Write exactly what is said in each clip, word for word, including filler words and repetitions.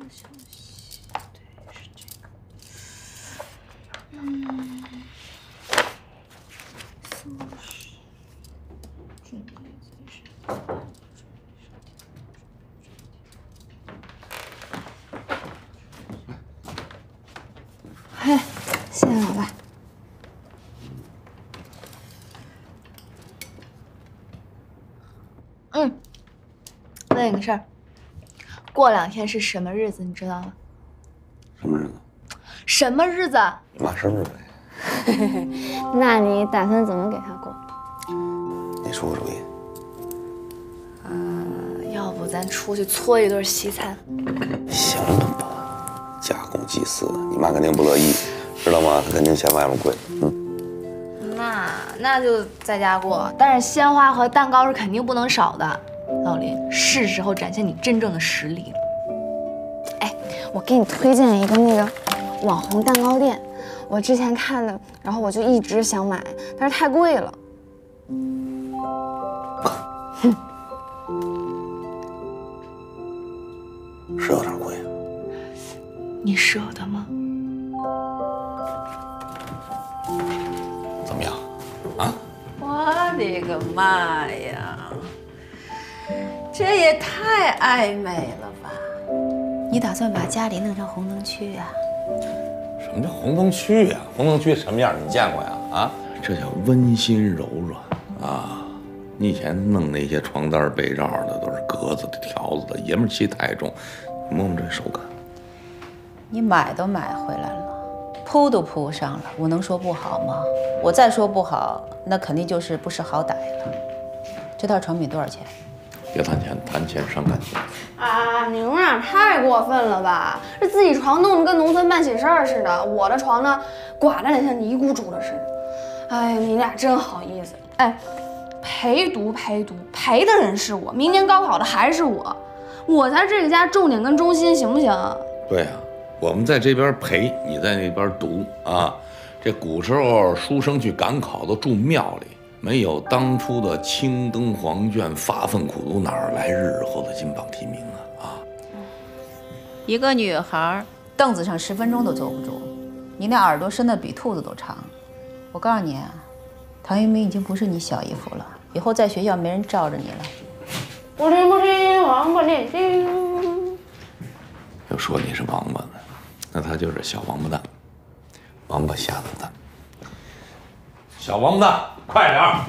个消息，对，是这个。嗯，搜拾，准备随身，嘿，谢谢老爸。 嗯，问你个事儿，过两天是什么日子，你知道吗？什么日子？什么日子？马生日呗。那你打算怎么给他过？你出个主意。呃，要不咱出去搓一顿西餐？行了吧，假公济私，你妈肯定不乐意，知道吗？她肯定嫌外面贵。嗯。 那那就在家过，但是鲜花和蛋糕是肯定不能少的。老林，是时候展现你真正的实力了。哎，我给你推荐一个那个网红蛋糕店，我之前看的，然后我就一直想买，但是太贵了。哼，是有点贵啊。你舍得吗？ 怎么样？啊！我的个妈呀，这也太暧昧了吧！你打算把家里弄成红灯区啊？什么叫红灯区呀？红灯区什么样你见过呀？啊，这叫温馨柔软啊！你以前弄那些床单被罩的都是格子的、条子的，爷们气太重。你摸摸这手感。你买都买回来了。 扑都扑上了，我能说不好吗？我再说不好，那肯定就是不识好歹了。这套床品多少钱？别谈钱，谈钱伤感情。啊，你们俩太过分了吧？这自己床弄得跟农村办喜事儿似的，我的床呢，寡淡的像尼姑住的似的。哎，你俩真好意思。哎，陪读陪读，陪的人是我，明年高考的还是我，我才是这个家重点跟中心，行不行？对呀、啊。 我们在这边陪你，在那边读啊。这古时候书生去赶考都住庙里，没有当初的青灯黄卷、发奋苦读，哪儿来日后的金榜题名啊？啊！一个女孩凳子上十分钟都坐不住，你那耳朵伸得比兔子都长。我告诉你啊，唐一鸣已经不是你小姨夫了，以后在学校没人罩着你了。不是不是，王八念经，又说你是王八呢。 那他就是小王八蛋，王八瞎子蛋。小王八蛋，快点儿！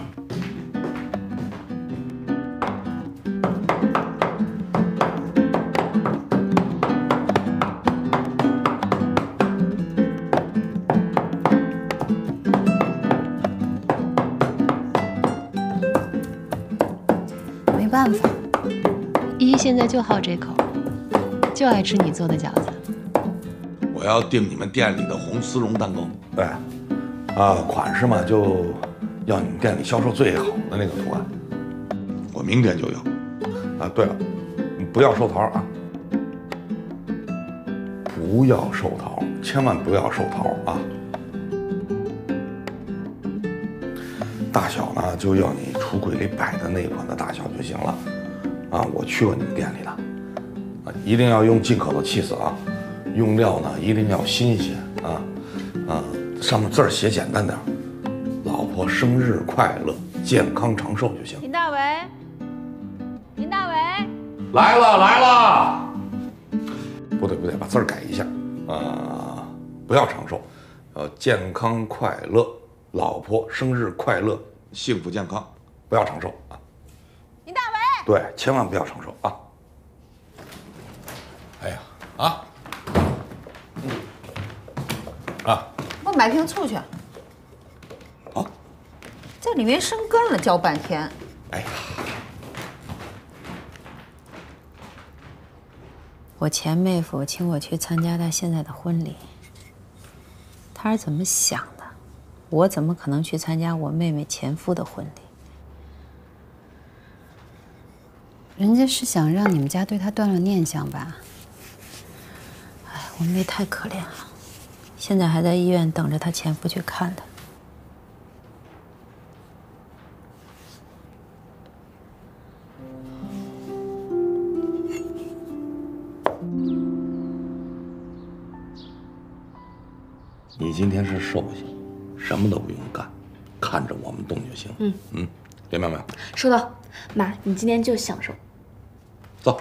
没办法，依依现在就好这口，就爱吃你做的饺子。 我要订你们店里的红丝绒蛋糕，对，啊，款式嘛就要你们店里销售最好的那个图案，我明天就要。啊，对了，你不要寿桃啊，不要寿桃，千万不要寿桃啊。大小呢就要你橱柜里摆的那款的大小就行了。啊，我去过你们店里的，啊，一定要用进口的起司啊。 用料呢一定要新鲜啊，啊，上面字儿写简单点儿，老婆生日快乐，健康长寿就行。林大为，林大为，来了来了，不对不对，把字儿改一下啊，不要长寿，呃，健康快乐，老婆生日快乐，幸福健康，不要长寿啊。林大为，对，千万不要长寿啊。哎呀啊！ 啊！我买瓶醋去。好，在里面生根了，嚼半天。哎呀，我前妹夫请我去参加他现在的婚礼，他是怎么想的？我怎么可能去参加我妹妹前夫的婚礼？人家是想让你们家对他断了念想吧？哎，我妹太可怜了。 现在还在医院等着她前夫去看她。你今天是寿星，什么都不用干，看着我们动就行。嗯嗯，别喵喵。收到，妈，你今天就享受。走。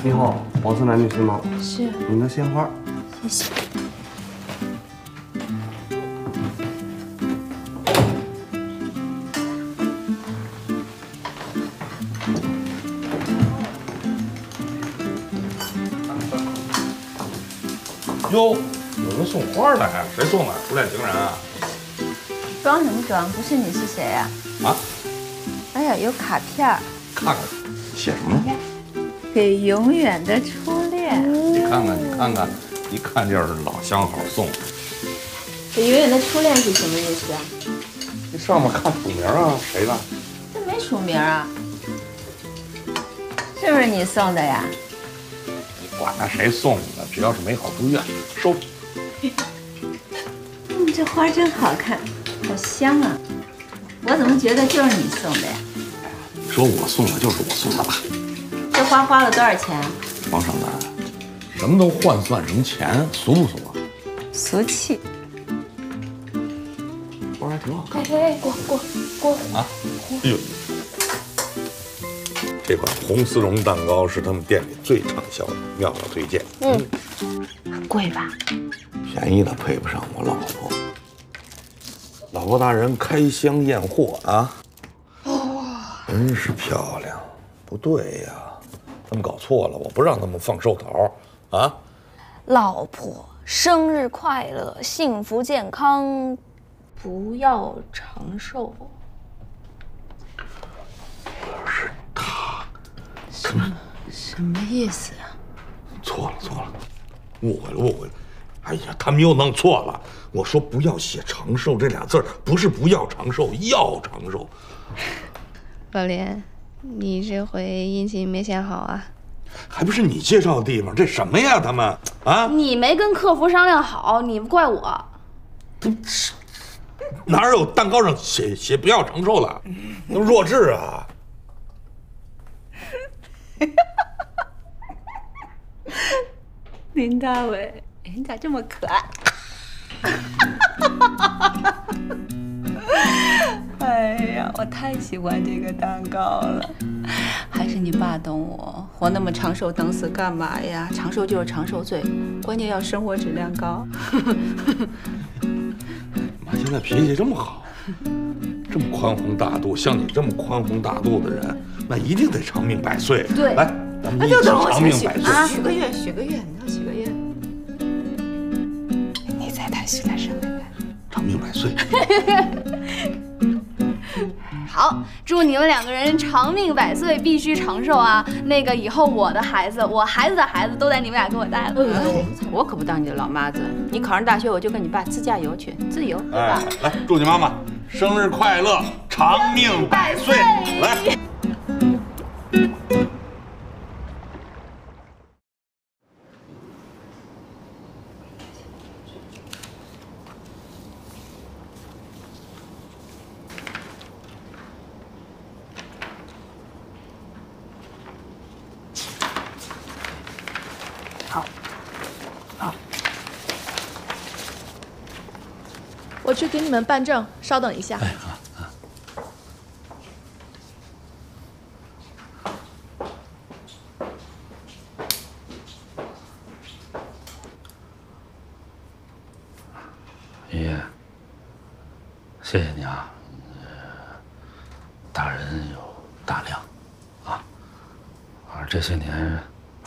你好，宝四男女司吗？是。您的鲜花，谢谢。哟，有人送花来，谁送的？初恋情人啊？装什么装？不是你是谁呀？啊？哎呀，有卡片儿。看看，写什么？ 给永远的初恋，你看看，你看看，一看就是老相好送的。给永远的初恋是什么意思啊？这上面看署名啊，谁的？这没署名啊，是不是你送的呀？你管他谁送的，只要是美好祝愿，收。嗯，这花真好看，好香啊！我怎么觉得就是你送的呀？你说我送的，就是我送的吧？ 这花花了多少钱啊？王少南，什么都换算成钱，俗不俗啊？俗气。花还挺好看。哎哎哎，过过过啊！哎呦，这款红丝绒蛋糕是他们店里最畅销的，妙妙推荐。嗯，贵吧？便宜的配不上我老婆。老婆大人开箱验货啊！哇，真是漂亮。不对呀。 他们搞错了，我不让他们放寿桃，啊！老婆，生日快乐，幸福健康，不要长寿。是他，什么什么意思啊？错了错了，误会了误会了。哎呀，他们又弄错了。我说不要写长寿这俩字儿，不是不要长寿，要长寿。老林。 你这回殷勤没显好啊，还不是你介绍的地方？这什么呀，他们啊！你没跟客服商量好，你怪我。哪有蛋糕上写写不要长寿了？那弱智啊！林大伟，你咋这么可爱？哎呀，我太喜欢这个蛋糕了，还是你爸懂我。活那么长寿，等死干嘛呀？长寿就是长寿罪，关键要生活质量高。妈现在脾气这么好，这么宽宏大度，像你这么宽宏大度的人，那一定得长命百岁。对，来，咱们一起长命百岁。许个愿，许个愿，你要许个愿。你猜他许了什么愿？长命百岁。好，祝你们两个人长命百岁，必须长寿啊！那个以后我的孩子，我孩子的孩子都得你们俩给我带了。我可不当你的老妈子，你考上大学我就跟你爸自驾游去，自由，对吧？来，祝你妈妈生日快乐，长命百岁！来。 我去给你们办证，稍等一下。哎，好。爷爷，谢谢你啊！大人有大量，啊，而这些年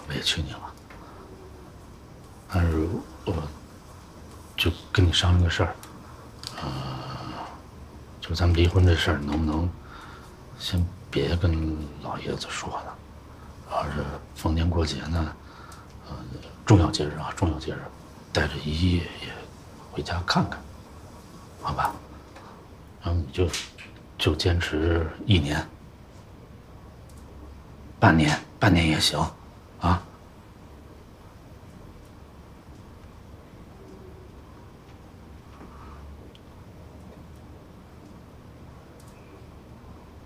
委屈你了。但是我就跟你商量个事儿。 就咱们离婚这事儿，能不能先别跟老爷子说了。而是逢年过节呢，呃，重要节日啊，重要节日，带着一夜也回家看看，好吧？然后你就就坚持一年，半年，半年也行，啊。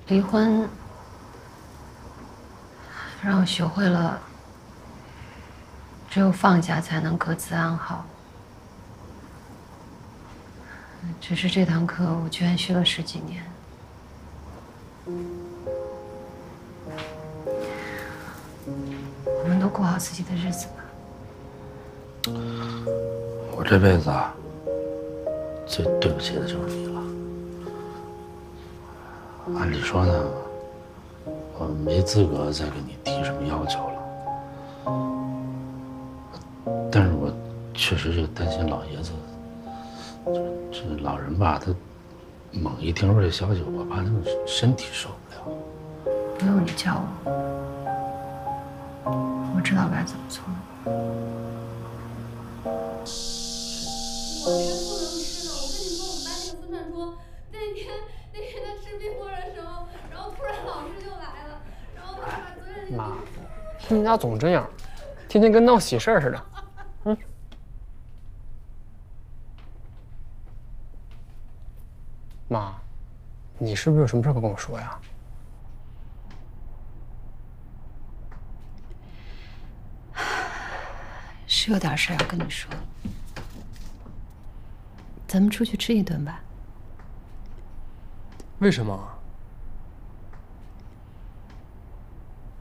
离婚让我学会了，只有放下才能各自安好。只是这堂课我居然学了十几年。我们都过好自己的日子吧。我这辈子啊，最对不起的就是你了。 按理说呢，我没资格再给你提什么要求了。但是我确实就担心老爷子，这老人吧，他猛一听说这消息，我怕他们身体受不了。不用你教我，我知道该怎么做了。 妈，听你家总这样，天天跟闹喜事似的，嗯。妈，你是不是有什么事不跟我说呀？是有点事要跟你说，咱们出去吃一顿吧。为什么？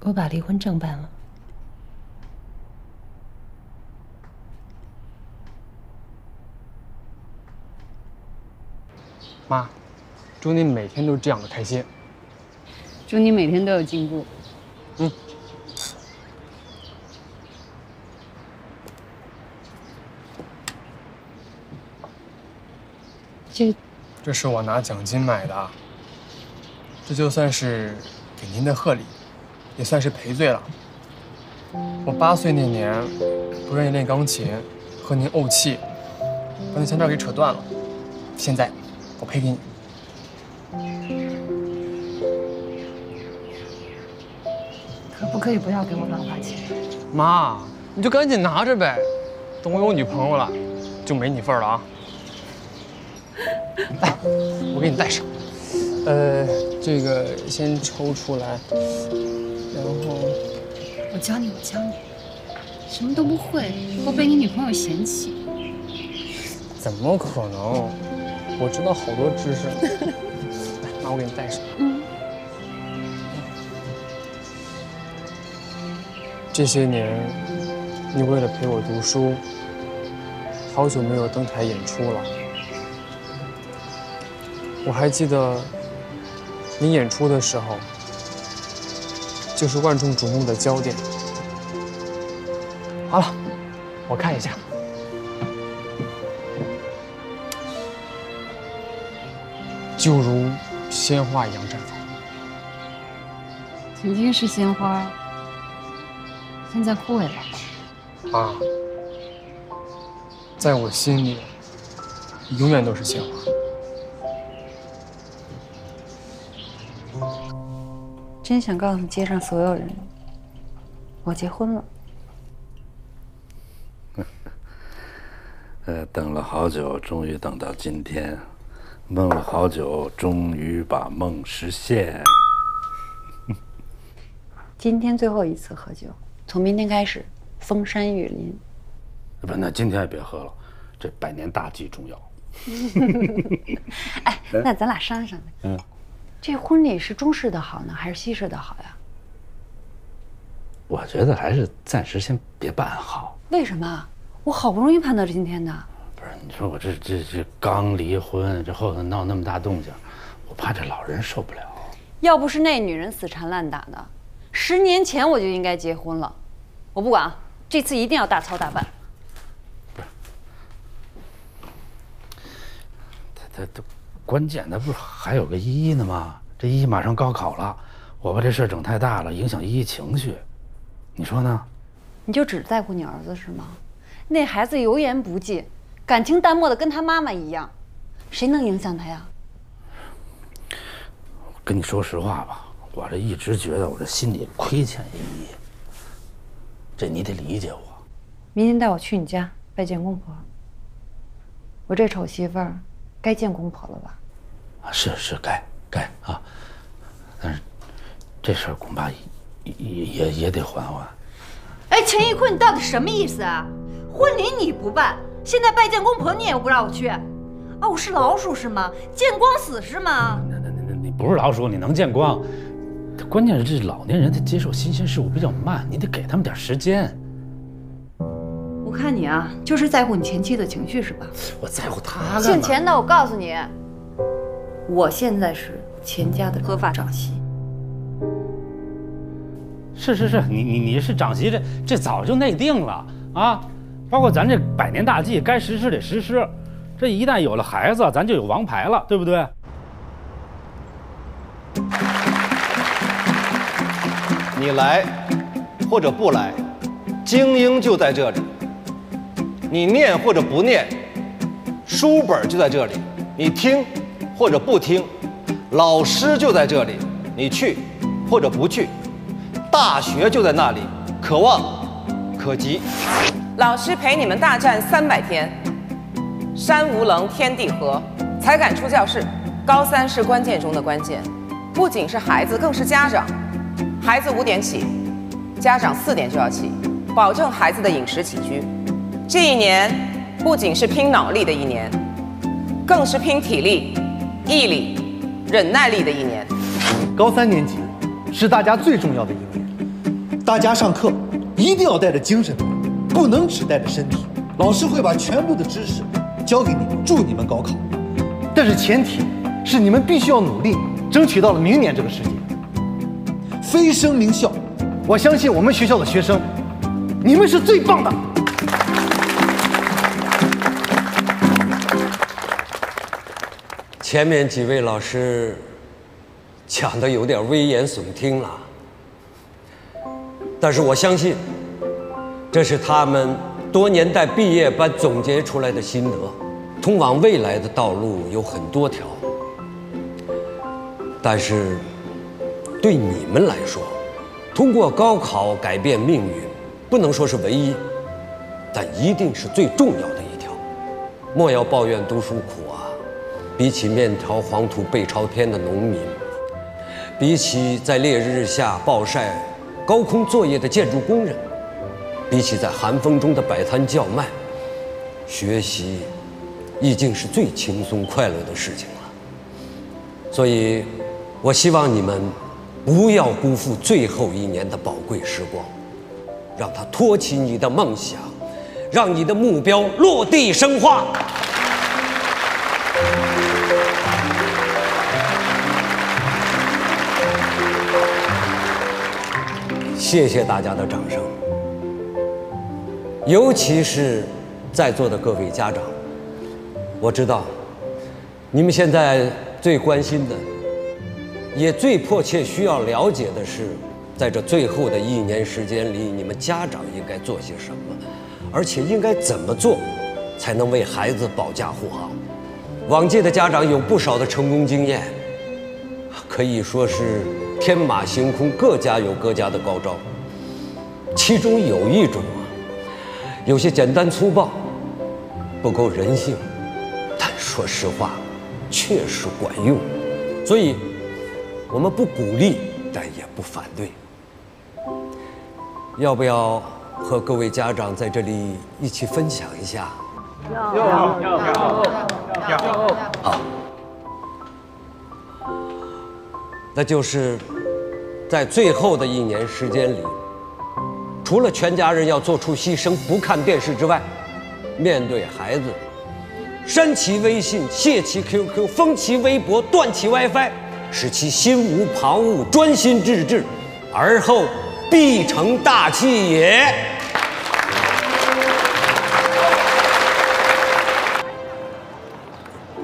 我把离婚证办了，妈，祝你每天都这样的开心。祝你每天都有进步。嗯。这，这是我拿奖金买的，这就算是给您的贺礼。 也算是赔罪了。我八岁那年不愿意练钢琴，和您怄气，把你项链给扯断了。现在我赔给你。可不可以不要给我乱花钱？妈，你就赶紧拿着呗，等我有女朋友了，就没你份了啊。来，我给你戴上。呃，这个先抽出来。 然后我教你，我教你，什么都不会，会被你女朋友嫌弃。怎么可能？我知道好多知识。来，妈，我给你戴上。嗯。这些年，你为了陪我读书，好久没有登台演出了。我还记得你演出的时候。 就是万众瞩目的焦点。好了，我看一下。就如鲜花一样绽放。曾经是鲜花，现在枯萎了。妈，在我心里，你永远都是鲜花。 真想告诉街上所有人，我结婚了。呃，等了好久，终于等到今天；梦了好久，终于把梦实现。今天最后一次喝酒，从明天开始封山育林。不，那今天也别喝了，这百年大计重要。哎，那咱俩商量商量。嗯。 这婚礼是中式的好呢，还是西式的好呀？我觉得还是暂时先别办好。为什么？我好不容易盼到今天的。不是，你说我这这这刚离婚，这后头闹那么大动静，我怕这老人受不了。要不是那女人死缠烂打的，十年前我就应该结婚了。我不管，这次一定要大操大办。不是，他他他。 关键，那不是还有个依依呢吗？这这依依马上高考了，我把这事儿整太大了，影响依依情绪，你说呢？你就只在乎你儿子是吗？那孩子油盐不进，感情淡漠的跟他妈妈一样，谁能影响他呀？跟你说实话吧，我这一直觉得我这心里亏欠依依，这你得理解我。明天带我去你家拜见公婆。我这丑媳妇儿，该见公婆了吧？啊，是是该该啊，但是这事儿恐怕也也也得缓缓。哎，陈一坤，你到底什么意思啊？婚礼你不办，现在拜见公婆你也不让我去，啊，我是老鼠是吗？见光死是吗？那那那你不是老鼠，你能见光？关键是这老年人他接受新鲜事物比较慢，你得给他们点时间。我看你啊，就是在乎你前妻的情绪是吧？我在乎他干嘛？姓钱的，我告诉你，我现在是钱家的合法长媳。是是是，你你你是长媳，这这早就内定了啊！包括咱这百年大计，该实施得实施。这一旦有了孩子，咱就有王牌了，对不对？你来，或者不来，精英就在这里。你念或者不念，书本就在这里；你听或者不听，老师就在这里；你去或者不去，大学就在那里，可望可及。老师陪你们大战三百天，山无棱，天地合，才敢出教室。高三是关键中的关键，不仅是孩子，更是家长。孩子五点起，家长四点就要起，保证孩子的饮食起居。这一年不仅是拼脑力的一年，更是拼体力、毅力、忍耐力的一年。高三年级是大家最重要的一年，大家上课一定要带着精神，不能只带着身体。老师会把全部的知识教给你们，助你们高考，但是前提是你们必须要努力，争取到了明年这个时间，飞升名校。我相信我们学校的学生，你们是最棒的。前面几位老师讲的有点危言耸听了，但是我相信这是他们多年在毕业班总结出来的心得。通往未来的道路有很多条，但是对你们来说，通过高考改变命运不能说是唯一，但一定是最重要的一条。莫要抱怨读书苦啊，比起面朝黄土背朝天的农民，比起在烈日下暴晒高空作业的建筑工人，比起在寒风中的摆摊叫卖，学习已经是最轻松快乐的事情了。所以我希望你们不要辜负最后一年的宝贵时光，让它托起你的梦想，让你的目标落地生花。谢谢大家的掌声，尤其是在座的各位家长，我知道你们现在最关心的，也最迫切需要了解的是，在这最后的一年时间里，你们家长应该做些什么，而且应该怎么做才能为孩子保驾护航。往届的家长有不少的成功经验，可以说是天马行空，各家有各家的高招。其中有一种啊，有些简单粗暴，不够人性，但说实话确实管用，所以我们不鼓励，但也不反对。要不要和各位家长在这里一起分享一下？要要要要！好，那就是在最后的一年时间里，除了全家人要做出牺牲不看电视之外，面对孩子，删其微信，卸其 Q Q， 封其微博，断其 WiFi， 使其心无旁骛，专心致志，而后必成大器也。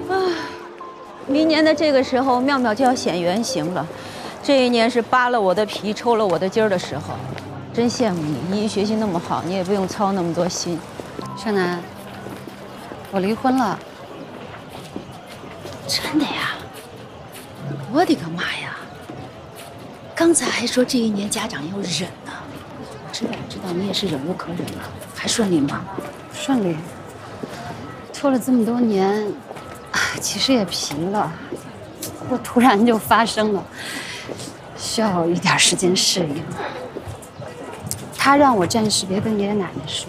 啊，明年的这个时候，妙妙就要显原形了。这一年是扒了我的皮、抽了我的筋儿的时候，真羡慕你。你学习那么好，你也不用操那么多心。盛楠，我离婚了。真的呀？我的个妈呀！刚才还说这一年家长要忍呢，知道知道，你也是忍无可忍了，还顺利吗？顺利。拖了这么多年，其实也疲了，不过突然就发生了。 需要一点时间适应。他让我暂时别跟爷爷奶奶说，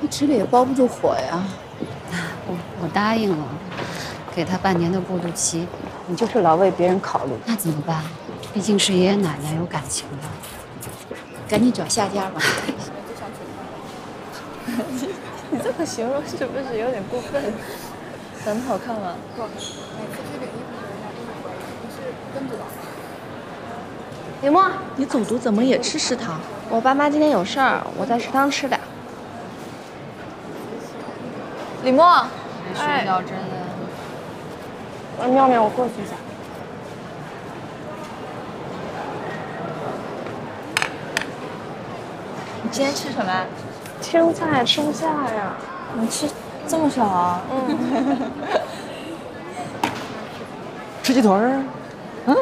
你纸里也包不住火呀。我我答应了，给他半年的过渡期。你就是老为别人考虑，那怎么办？毕竟是爷爷奶奶有感情的，赶紧找下家吧。你这么形容是不是有点过分？长得好看吗？不，每次这个衣服留下，你是跟不了。 李默，你走读怎么也吃食堂？我爸妈今天有事儿，我在食堂吃的。李默，睡觉真的。哎，妙妙，我过去一下。你今天吃什么？青菜吃不下呀。你吃这么少啊？嗯。吃鸡腿儿。嗯。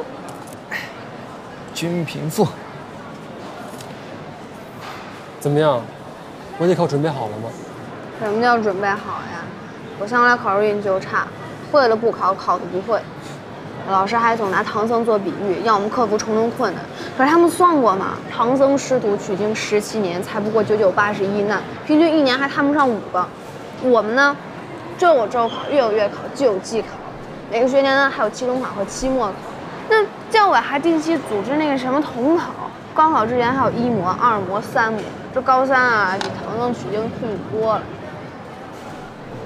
均贫富怎么样？我得考准备好了吗？什么叫准备好呀？我向来考试运气就差，会了不考，考的不会。老师还总拿唐僧做比喻，让我们克服重重困难。可是他们算过嘛，唐僧师徒取经十七年，才不过九九八十一难，平均一年还谈不上五个。我们呢，周有周考，月有月考，季有季考，每个学年呢还有期中考和期末考。那。 教委还定期组织那个什么统考，高考之前还有一模、二模、三模。这高三啊，比唐僧取经痛苦多了。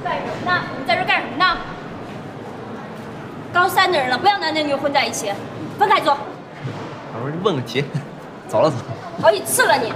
干什么呢？你在这干什么呢？高三的人了，不要男男女混在一起，分开坐。我说问个题，走了走。好几次了你。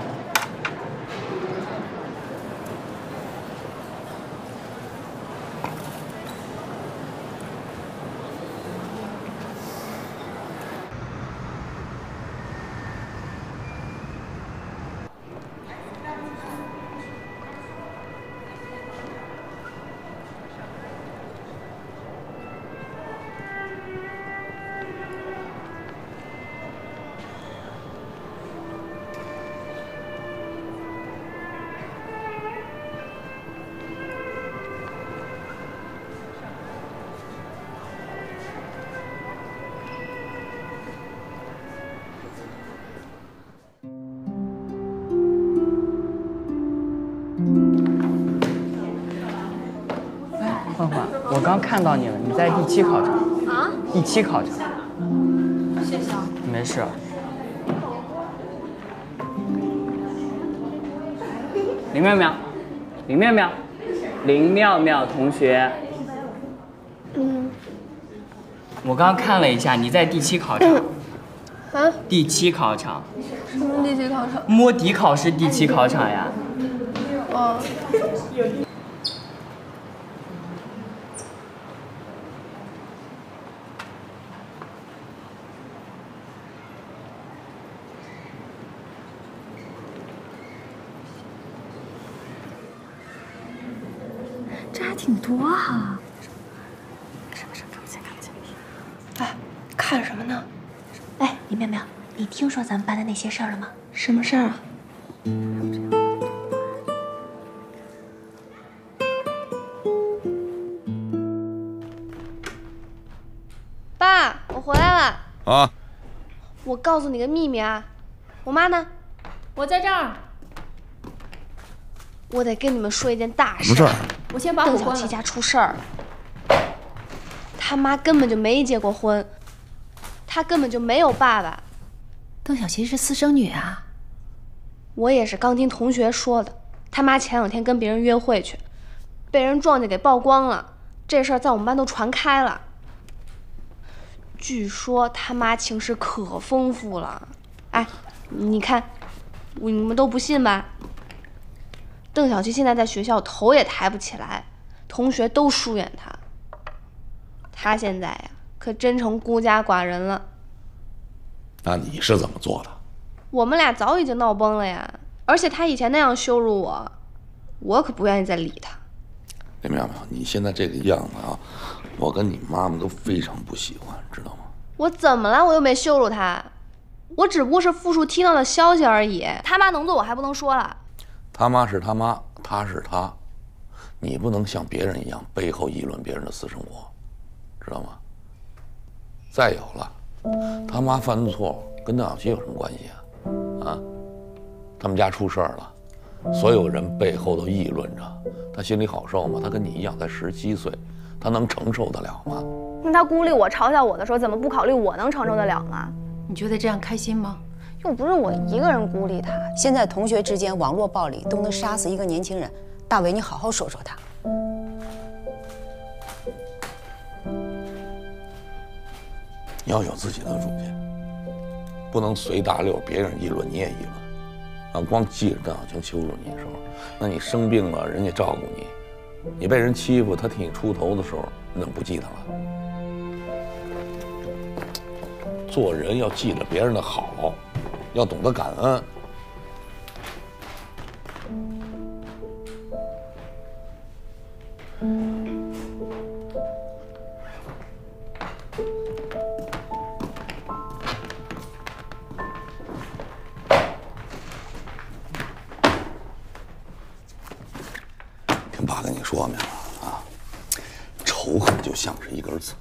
我刚看到你了，你在第七考场啊？第七考场，谢谢啊。没事。林妙妙，林妙妙，林妙妙同学。嗯。我刚看了一下，你在第七考场。啊？第七考场。什么第七考场？摸底考试第七考场呀。哦。 这还挺多啊！什么什么看不见，看不见。哎，看什么呢？哎，李妙妙，你听说咱们班的那些事儿了吗？什么事儿啊？爸，我回来了。啊！我告诉你个秘密啊，我妈呢？我在这儿。我得跟你们说一件大事。什么事儿？ 我先把火关了。邓小七家出事儿了，他妈根本就没结过婚，他根本就没有爸爸。邓小七是私生女啊！我也是刚听同学说的，他妈前两天跟别人约会去，被人撞见给曝光了。这事儿在我们班都传开了。据说他妈情史可丰富了，哎，你看，你们都不信吧？ 邓小七现在在学校头也抬不起来，同学都疏远他。他现在呀，可真成孤家寡人了。那你是怎么做的？我们俩早已经闹崩了呀，而且他以前那样羞辱我，我可不愿意再理他。你明白没有？你现在这个样子啊，我跟你妈妈都非常不喜欢，知道吗？我怎么了？我又没羞辱他，我只不过是复述听到的消息而已。他妈能做，我还不能说了。他妈是他妈，他是他。 你不能像别人一样背后议论别人的私生活，知道吗？再有了，他妈犯错跟邓小琪有什么关系啊？啊，他们家出事儿了，所有人背后都议论着，他心里好受吗？他跟你一样才十七岁，他能承受得了吗？那他孤立我、嘲笑我的时候，怎么不考虑我能承受得了吗？你觉得这样开心吗？ 又不是我一个人孤立他。现在同学之间网络暴力都能杀死一个年轻人，大伟，你好好说说他。你要有自己的主见，不能随大溜，别人议论你也议论，啊，光记着邓小晴羞辱你的时候，那你生病了人家照顾你，你被人欺负他替你出头的时候，你怎么不记得了？做人要记着别人的好。 要懂得感恩。跟爸跟你说明了啊，仇恨就像是一根刺，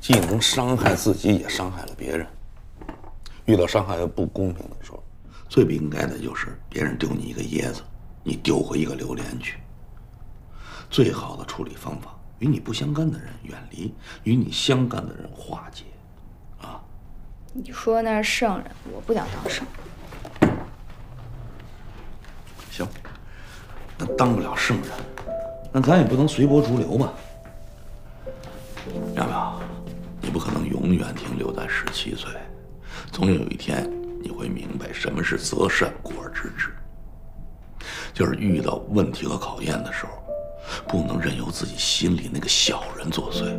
既能伤害自己，也伤害了别人。 遇到伤害不公平的时候，最不应该的就是别人丢你一个椰子，你丢回一个榴莲去。最好的处理方法，与你不相干的人远离，与你相干的人化解，啊！你说那是圣人，我不想当圣人。行，那当不了圣人，那咱也不能随波逐流吧？苗苗，你不可能永远停留在十七岁。 总有一天，你会明白什么是择善固而知之。就是遇到问题和考验的时候，不能任由自己心里那个小人作祟，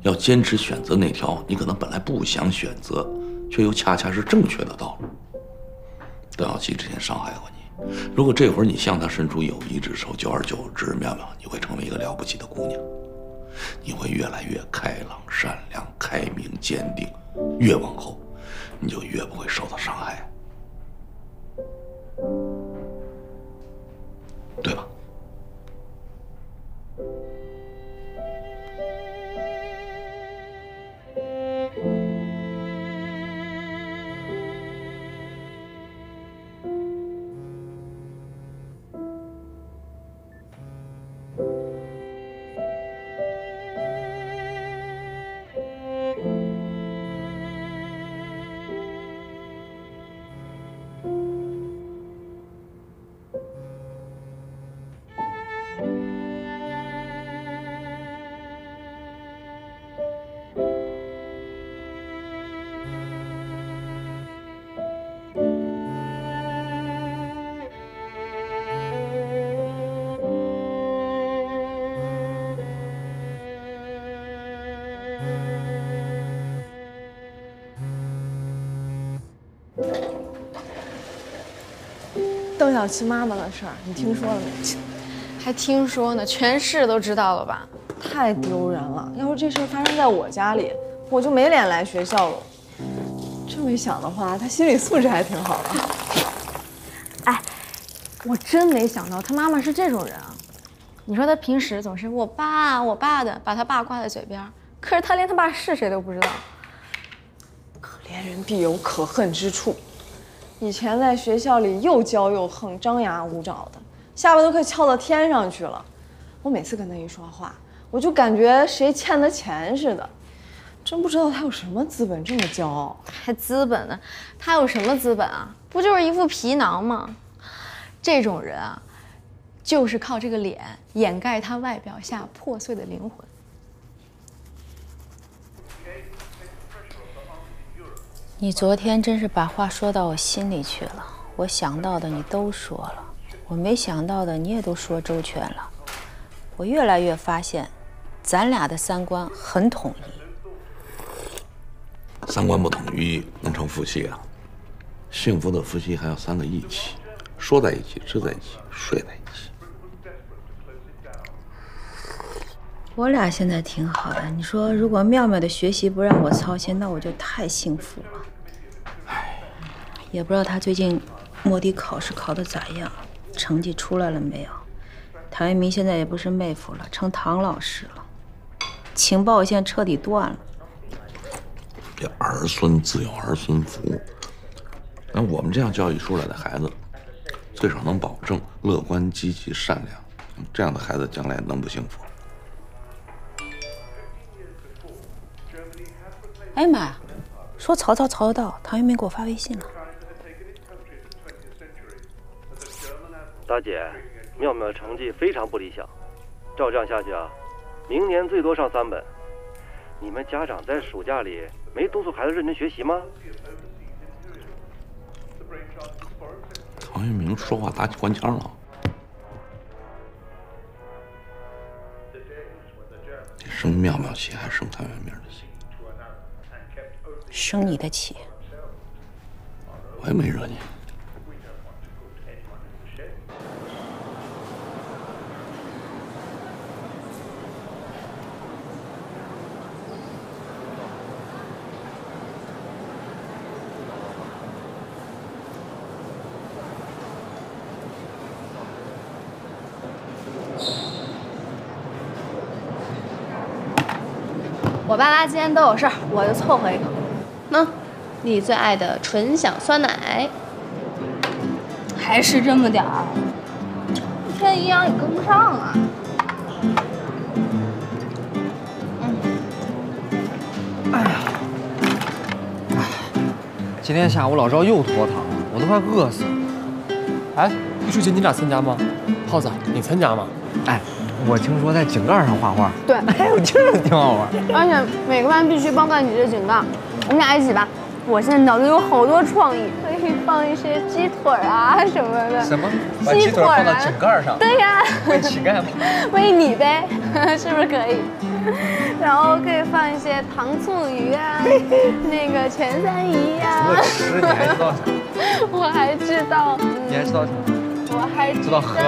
要坚持选择那条你可能本来不想选择，却又恰恰是正确的道路。邓小琪之前伤害过你，如果这会儿你向他伸出友谊之手，久而久之，妙妙，你会成为一个了不起的姑娘，你会越来越开朗、善良、开明、坚定。 越往后，你就越不会受到伤害，对吧？邓小琪妈妈的事儿，你听说了没？还听说呢，全市都知道了吧？太丢人了！要是这事儿发生在我家里，我就没脸来学校了。这么一想的话，他心理素质还挺好的。哎，我真没想到他妈妈是这种人啊！你说他平时总是我爸我爸的，把他爸挂在嘴边，可是他连他爸是谁都不知道。可怜人必有可恨之处。 以前在学校里又骄又横、张牙舞爪的，下巴都快翘到天上去了。我每次跟他一说话，我就感觉谁欠他钱似的。真不知道他有什么资本这么骄傲，还资本呢？他有什么资本啊？不就是一副皮囊吗？这种人啊，就是靠这个脸掩盖他外表下破碎的灵魂。 你昨天真是把话说到我心里去了，我想到的你都说了，我没想到的你也都说周全了。我越来越发现，咱俩的三观很统一。三观不统一能成夫妻啊？幸福的夫妻还要三个一起，说在一起，吃在一起，睡在一起。我俩现在挺好的，你说如果妙妙的学习不让我操心，那我就太幸福了。哎，也不知道她最近摸底考试考得咋样，成绩出来了没有？ 陶渊明现在也不是妹夫了，成唐老师了，情报线彻底断了。这儿孙自有儿孙福，那我们这样教育出来的孩子，最少能保证乐观、积极、善良，这样的孩子将来能不幸福？哎呀妈呀！说曹操曹操到，唐渊明给我发微信了，大姐。 妙妙成绩非常不理想，照这样下去啊，明年最多上三本。你们家长在暑假里没督促孩子认真学习吗？唐渊明说话打起官腔了，你生妙妙气还是生唐渊明的气？生你的气。我也没惹你。 我爸妈今天都有事儿，我就凑合一口。那，你最爱的纯享酸奶，还是这么点儿，一天营养也跟不上啊。嗯。哎呀，哎，今天下午老赵又拖堂了，我都快饿死了。哎，艺术节你俩参加吗？耗子，你参加吗？哎。 我听说在井盖上画画，对，哎，我听着挺好玩。而且每个班必须帮干几只井盖，我们俩一起吧。我现在脑子有好多创意，可以放一些鸡腿啊什么的。什么？把鸡腿放到井盖上？对呀。喂乞丐吗？喂你呗，是不是可以？然后可以放一些糖醋鱼啊，那个全三姨呀。除了吃，你还知道啥？我还知道。你还知道啥？我还知道喝。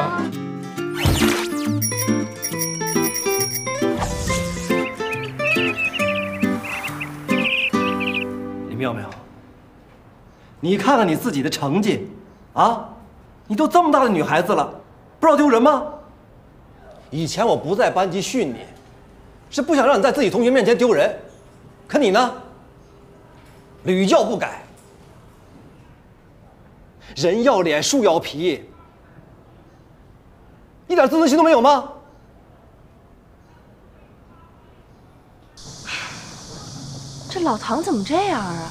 妙妙，你看看你自己的成绩，啊，你都这么大的女孩子了，不知道丢人吗？以前我不在班级训你，是不想让你在自己同学面前丢人，可你呢，屡教不改。人要脸，树要皮，一点自尊心都没有吗？ 这老唐怎么这样啊！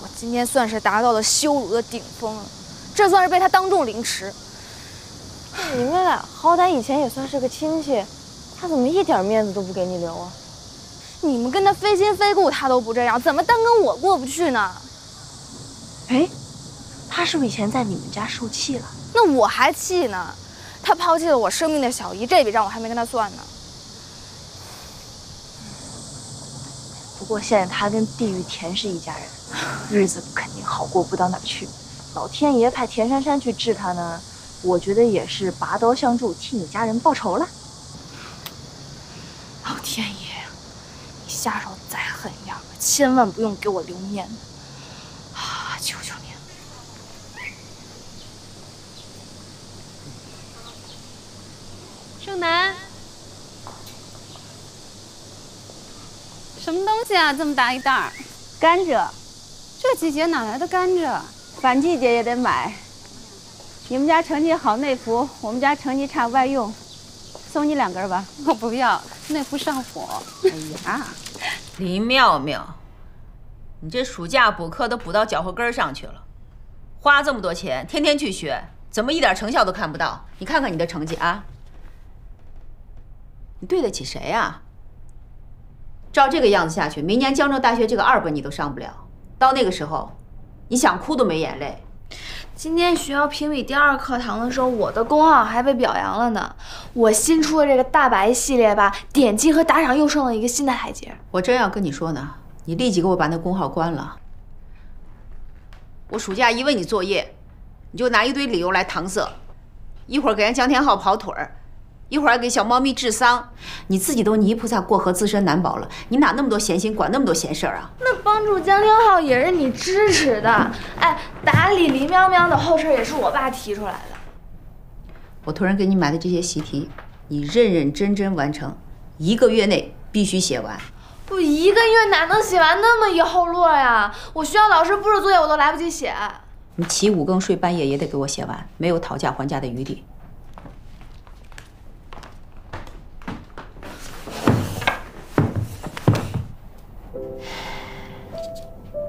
我今天算是达到了羞辱的顶峰了，这算是被他当众凌迟。你们俩好歹以前也算是个亲戚，他怎么一点面子都不给你留啊？你们跟他非亲非故，他都不这样，怎么单跟我过不去呢？哎，他是不是以前在你们家受气了？那我还气呢，他抛弃了我生命的小姨，这笔账我还没跟他算呢。 不过现在他跟地狱田是一家人，日子肯定好过不到哪去。老天爷派田珊珊去治他呢，我觉得也是拔刀相助，替你家人报仇了。老天爷，你下手再狠一点吧，千万不用给我留面子，啊！求求你了。盛楠。 什么东西啊，这么大一袋儿？甘蔗。这季节哪来的甘蔗？反季节也得买。你们家成绩好内服，我们家成绩差外用。送你两根吧。我不要，内服上火。哎呀，李妙妙，你这暑假补课都补到脚后跟上去了，花这么多钱，天天去学，怎么一点成效都看不到？你看看你的成绩啊，你对得起谁啊？ 照这个样子下去，明年江州大学这个二本你都上不了。到那个时候，你想哭都没眼泪。今天学校评比第二课堂的时候，我的功号还被表扬了呢。我新出的这个大白系列吧，点击和打赏又上了一个新的台阶。我正要跟你说呢，你立即给我把那功号关了。我暑假一问你作业，你就拿一堆理由来搪塞，一会儿给人江天浩跑腿儿。 一会儿还给小猫咪治丧，你自己都泥菩萨过河，自身难保了，你哪那么多闲心管那么多闲事儿啊？那帮助江天浩也是你支持的，哎，打理黎喵喵的后事也是我爸提出来的。我托人给你买的这些习题，你认认真真完成，一个月内必须写完。不，一个月哪能写完那么一后落呀？我学校老师布置作业我都来不及写。你起五更睡半夜也得给我写完，没有讨价还价的余地。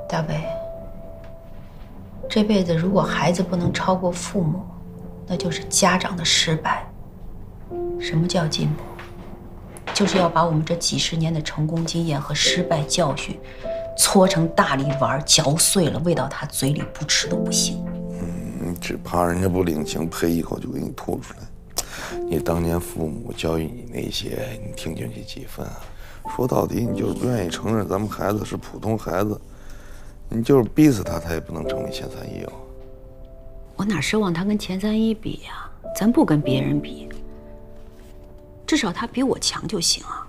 大卫，这辈子如果孩子不能超过父母，那就是家长的失败。什么叫进步？就是要把我们这几十年的成功经验和失败教训，搓成大梨丸，嚼碎了喂到他嘴里，不吃都不行。嗯，只怕人家不领情，呸一口就给你吐出来。你当年父母教育你那些，你听进去几分啊？说到底，你就是不愿意承认咱们孩子是普通孩子。 你就是逼死他，他也不能成为钱三一哦。我哪奢望他跟钱三一比呀？咱不跟别人比，至少他比我强就行啊。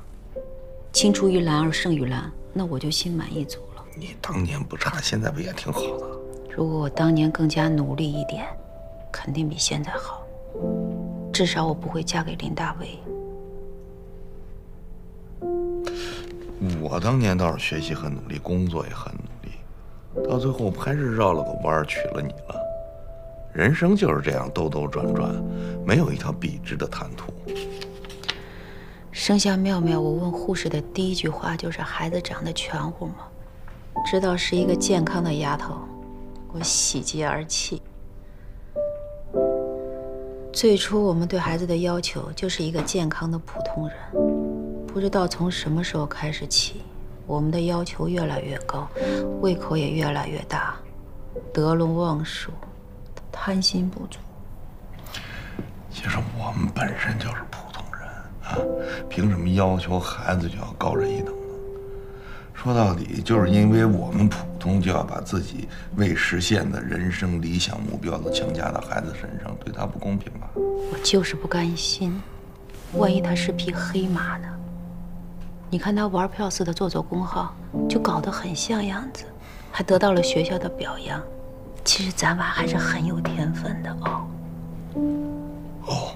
青出于蓝而胜于蓝，那我就心满意足了。你当年不差，现在不也挺好的？如果我当年更加努力一点，肯定比现在好。至少我不会嫁给林大为。 我当年倒是学习很努力，工作也很努力，到最后还是绕了个弯儿娶了你了。人生就是这样兜兜转转，没有一条笔直的坦途。生下妙妙，我问护士的第一句话就是：“孩子长得全乎吗？”知道是一个健康的丫头，我喜极而泣。最初我们对孩子的要求就是一个健康的普通人。 不知道从什么时候开始起，我们的要求越来越高，胃口也越来越大，得陇望蜀，贪心不足。其实我们本身就是普通人啊，凭什么要求孩子就要高人一等呢？说到底，就是因为我们普通，就要把自己未实现的人生理想目标都强加到孩子身上，对他不公平吧？我就是不甘心，万一他是匹黑马呢？ 你看他玩票似的做做工号，就搞得很像样子，还得到了学校的表扬。其实咱娃还是很有天分的哦。哦，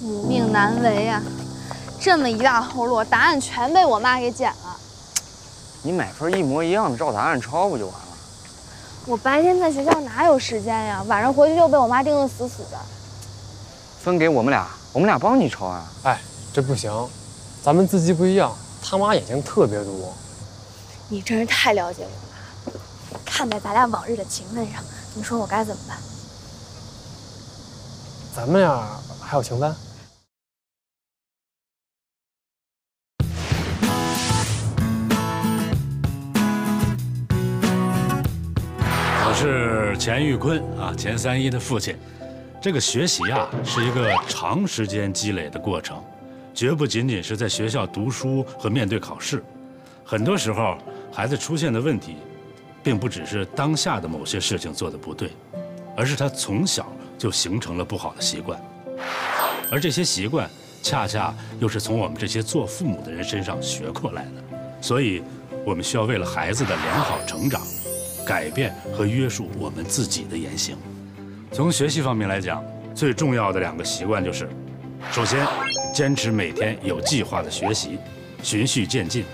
母命难违啊！这么一大后落，答案全被我妈给捡了。你买分一模一样的，照答案抄不就完了？我白天在学校哪有时间呀？晚上回去又被我妈盯得死死的。分给我们俩，我们俩帮你抄啊！哎，这不行。 咱们字迹不一样，他妈眼睛特别毒。你真是太了解我了，看在咱俩往日的情分上，你说我该怎么办？咱们俩还有情分？我是钱玉坤啊，钱三一的父亲。这个学习啊，是一个长时间积累的过程。 绝不仅仅是在学校读书和面对考试，很多时候孩子出现的问题，并不只是当下的某些事情做得不对，而是他从小就形成了不好的习惯，而这些习惯恰恰又是从我们这些做父母的人身上学过来的，所以我们需要为了孩子的良好成长，改变和约束我们自己的言行。从学习方面来讲，最重要的两个习惯就是，首先。 坚持每天有计划的学习，循序渐进，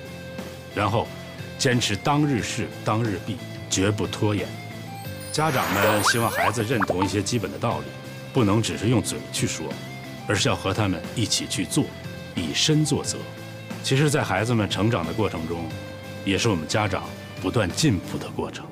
然后坚持当日事当日毕，绝不拖延。家长们希望孩子认同一些基本的道理，不能只是用嘴去说，而是要和他们一起去做，以身作则。其实，在孩子们成长的过程中，也是我们家长不断进步的过程。